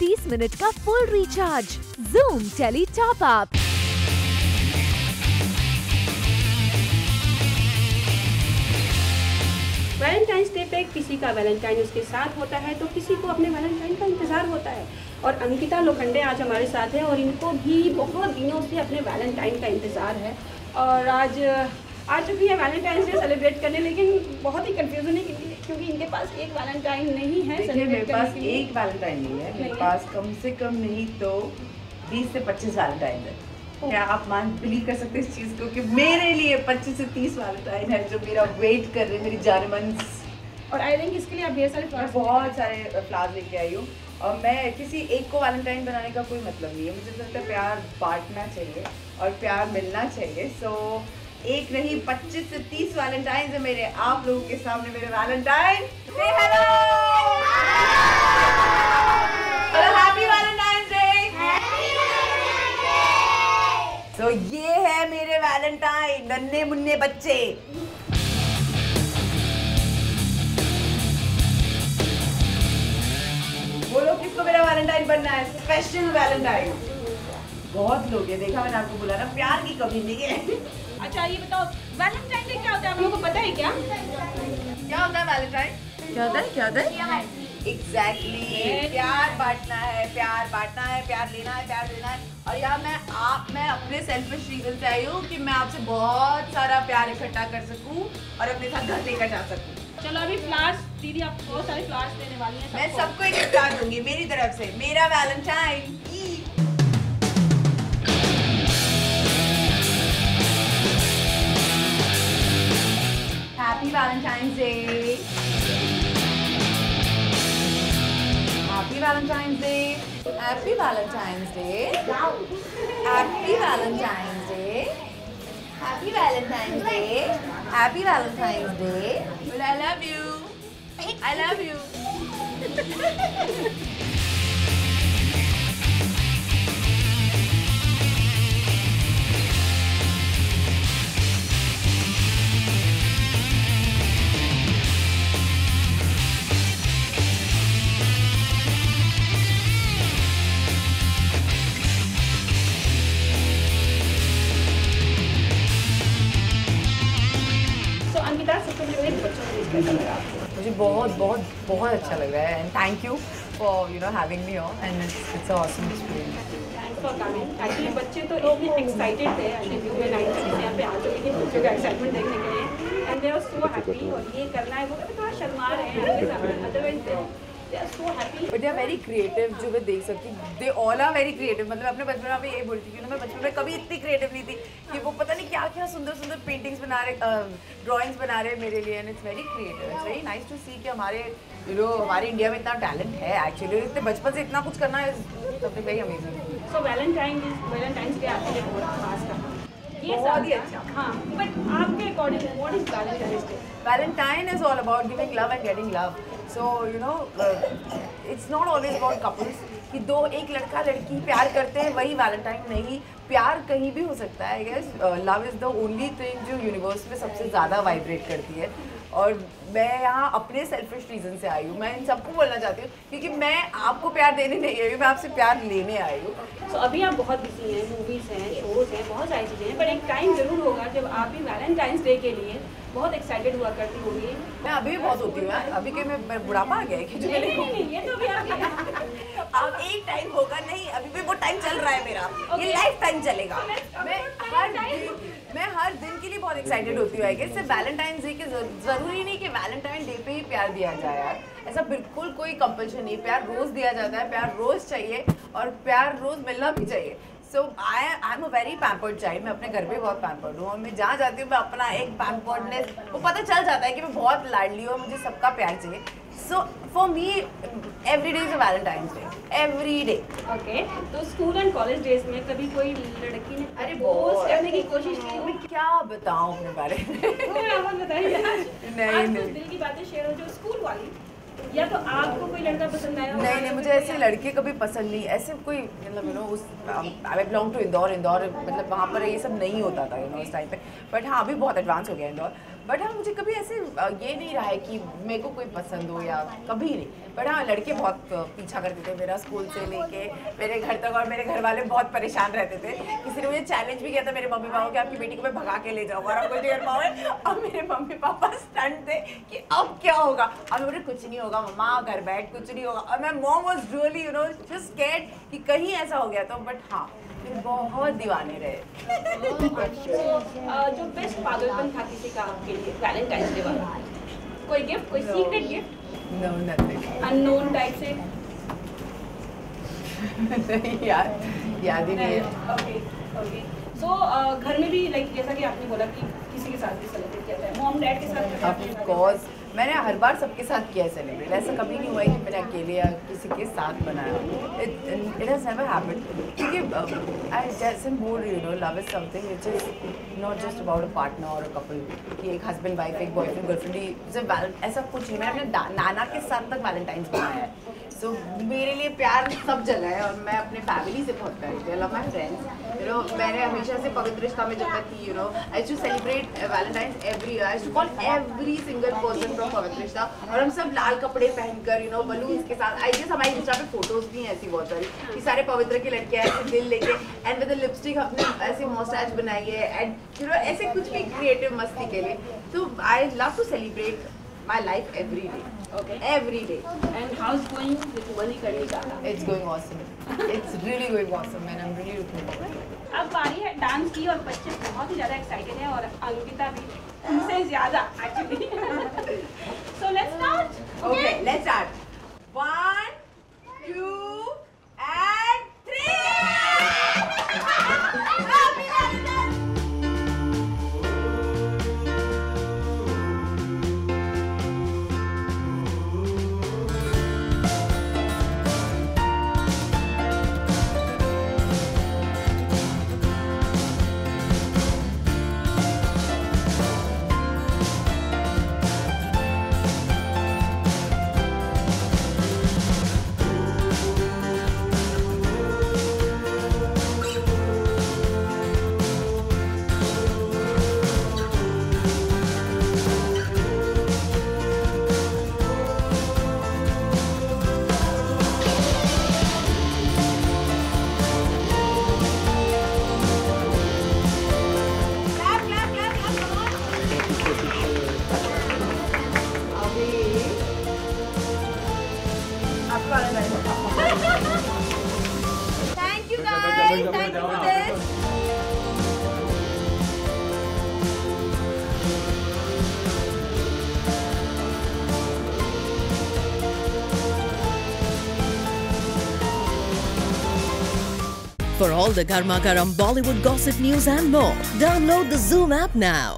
30 minute का full recharge, Zoom tele top up. Valentine's day पे किसी का वैलेंटाइन उसके साथ होता है तो किसी को अपने वैलेंटाइन का इंतजार होता है। और अंकिता लोखंडे आज हमारे साथ हैं और इनको भी बहुत दिनों से अपने वैलेंटाइन का इंतजार है। और आज भी है वैलेंटाइन डे सेलिब्रेट करने, लेकिन बहुत ही कंफ्यूजन है क्योंकि इनके पास एक वैलेंटाइन नहीं है। मेरे पास एक वैलेंटाइन नहीं है, मेरे पास कम से कम नहीं तो 20 से 25 वैलेंटाइन है। क्या आप बिलीव कर सकते हैं इस चीज़ को कि मेरे लिए 25 से 30 वैलेंटाइन है जो मेरा वेट कर रहे हैं, मेरी जान। और आई थिंक इसके लिए आप ढेर सारे फ्लावर्स, बहुत सारे फ्लावर्स लेके आई हूँ। और मैं किसी एक को वैलेंटाइन बनाने का कोई मतलब नहीं है, मुझे लगता है प्यार बांटना चाहिए और प्यार मिलना चाहिए। सो एक नहीं 25 से 30 वैलेंटाइन है मेरे, आप लोगों के सामने मेरे वैलेंटाइन। तो ये है मेरे वैलेंटाइन, नन्हे मुन्ने बच्चे। बोलो किसको मेरा वैलेंटाइन बनना है, स्पेशल वैलेंटाइन। बहुत लोग है, देखा मैंने आपको बोला ना, प्यार की कमी नहीं है। अच्छा ये बताओ वैलेंटाइन डे क्या होता है, आप लोगों को पता है क्या? क्या होता है वैलेंटाइन? क्या होता है? एग्जैक्टली, प्यार बांटना है, प्यार बांटना है, प्यार लेना है, प्यार देना है। और यार मैं अपने सेल्फिश रीजन से आई हूँ कि मैं आपसे बहुत सारा प्यार इकट्ठा कर सकूँ और अपने साथ घर लेकर जा सकूँ। चलो अभी फ्लावर्स, दीदी आप बहुत सारे फ्लावर्स देने वाली हैं। मैं सबको एक प्यार दूंगी मेरी तरफ से, मेरा Valentine. Happy Valentine day, Valentine's Day, Happy Valentine's Day, Happy Valentine's Day, Happy Valentine's Day, Happy Valentine's Day. Well, I love you. I love you. मुझे बहुत अच्छा लग रहा है and thank you for having me on and it's awesome experience. Thanks for coming. Actually बच्चे तो इतने excited थे रिव्यू में 90 यहाँ पे आते, लेकिन बच्चों का एक्साइटमेंट देखने के लिए and they are so happy. और ये करना है वो थोड़ा शर्मा रहे हैं, otherwise they are so happy but they are very creative जो मैं देख सकती हूँ। they all are very creative। मतलब अपने बचपन में ये बोलती थी ना, मैं बचपन में कभी इतनी क्रिएटिव नहीं थी कि वो पता नहीं क्या क्या सुंदर सुंदर पेंटिंग्स बना रहे, ड्राइंग्स बना रहे मेरे लिए। And it's very creative, it's very nice to see कि हमारे हमारे इंडिया में इतना टैलेंट है एक्चुअली, इतने बचपन से इतना कुछ करना है, सबसे very amazing. So Valentine's day आपके लिए बहुत खास था, बहुत ही अच्छा। हाँ बट आपके according what is Valentine's day? Valentine is all about giving love and getting love. So it's not always about couples कि दो एक लड़का लड़की प्यार करते हैं वही वैलेंटाइन। नहीं, प्यार कहीं भी हो सकता है। I guess love is the only thing जो यूनिवर्स में सबसे ज़्यादा वाइब्रेट करती है। और मैं यहाँ अपने सेल्फिश रीज़न से आई हूँ, मैं इन सबको बोलना चाहती हूँ क्योंकि मैं आपको प्यार देने नहीं आई हूँ, मैं आपसे प्यार लेने आई हूँ। सो अभी आप बहुत बिजी हैं, मूवीज़ हैं, शोज़ हैं, बहुत सारी चीज़ें हैं, पर एक टाइम ज़रूर होगा जब आप भी वैलेंटाइंस डे के लिए बहुत एक्साइटेड हुआ करती होगी। मैं अभी भी बहुत होती हूँ, अभी के मैं बुढ़ापा आ गया है कि जो अब एक टाइम होगा, नहीं अभी भी वो टाइम चल रहा है मेरा, ये लाइफ टाइम चलेगा। मैं हर दिन के लिए बहुत एक्साइटेड होती हूँ आई गेस। सिर्फ वैलेंटाइन डे के ज़रूरी नहीं कि वैलेंटाइन डे पे ही प्यार दिया जाए यार, ऐसा बिल्कुल कोई कंपल्शन नहीं। प्यार रोज़ दिया जाता है, प्यार रोज़ चाहिए और प्यार रोज़ मिलना भी चाहिए। So I am a very pampered child. मैं अपने घर पे बहुत पैम्पर्ड हूँ और मैं जहाँ जाती हूँ मैं अपना एक पैम्पर्डनेस वो पता चल जाता है कि मैं बहुत लाडली हूँ, मुझे सबका प्यार चाहिए। So for me every day is a Valentine's day, every day. Okay तो स्कूल एंड कॉलेज डेज में कभी कोई लड़की ने अरे बोझ करने की कोशिश की? मैं क्या बताऊँ अपने बारे में, नहीं दिल की बातें शेयर हो जो स्कूल वाली, या तो आपको कोई लड़का पसंद आया? नहीं, मुझे ऐसे लड़के कभी पसंद नहीं, ऐसे कोई मतलब उस आई बिलोंग टू इंदौर, मतलब वहाँ पर ये सब नहीं होता था उस टाइम पे। बट हाँ अभी बहुत एडवांस हो गया इंदौर, बट हाँ मुझे कभी ऐसे ये नहीं रहा है कि मेरे को कोई पसंद हो या कभी नहीं। बट हाँ लड़के बहुत पीछा करते थे मेरा स्कूल से लेके मेरे घर तक, और मेरे घर वाले बहुत परेशान रहते थे। किसी ने मुझे चैलेंज भी किया था मेरे मम्मी पापा को कि आपकी बेटी को मैं भगा के ले जाऊँगा, और कुछ नहीं कर पाऊंगे। अब मेरे मम्मी पापा स्टंट थे कि अब क्या होगा, अब बोले कुछ नहीं होगा मम्मा, घर बैठ कुछ नहीं होगा। और मैं mom was really you know just scared कि कहीं ऐसा हो गया तो। बट हाँ बहुत दीवाने रहे। जो बेस्ट पागलपन था किसी का आपके लिए वैलेंटाइन डे वाला, कोई गिफ्ट, कोई secret gift? No nothing. Unknown type से? नहीं यार, याद ही नहीं है। Okay okay. सो घर में भी लाइक जैसा कि आपने बोला कि किसी के साथ भी सेलिब्रेट किया था, मॉम डैड के साथ? ऑफ कोर्स मैंने हर बार सबके साथ किया है सेलिब्रेट, ऐसा कभी नहीं हुआ है कि मैंने अकेले या किसी के साथ बनाया। इट हैज़ नेवर हैपेंड, क्योंकि आई जैसे बोल रही हूँ love is something which is not just about a partner और अ कपल कि एक हस्बैंड वाइफ एक बॉयफ्रेंड गर्लफ्रेंड, ऐसा कुछ नहीं। मैंने अपने नाना के साथ तक वैलेंटाइंस बनाया है, तो मेरे लिए प्यार सब जगह है। और मैं अपने फैमिली से बहुत प्यार करती हूँ, love my friends you know. मैंने हमेशा से पवित्रिष्ठा में जब मैं थी you know I to celebrate Valentine's every year, I to call every single person from Pavitrishtha, और हम सब लाल कपड़े पहनकर यू नो बलून्स के साथ। आई गेस हमारी इंस्टा पे फोटोज भी हैं ऐसी बहुत सारी कि सारे पवित्र की लड़कियाँ ऐसे दिल लेके एंड विद लिपस्टिक अपने ऐसे मॉस्टैच बनाई है एंड यू नो ऐसे कुछ भी क्रिएटिव मस्ती के लिए। तो I love to celebrate my life every day, okay, every day. And how's going with Mani Karni Kaata? It's going awesome. It's really going awesome and I'm really looking forward to it. अब बारी है dance की, और बच्चे बहुत ही ज्यादा excited हैं और अंकिता भी उनसे ज्यादा actually. So let's start. Okay, let's start. 1, 2 and 3. Thank you guys. Thank you for this. For all the garma garam Bollywood gossip news and more, download the Zoom app now.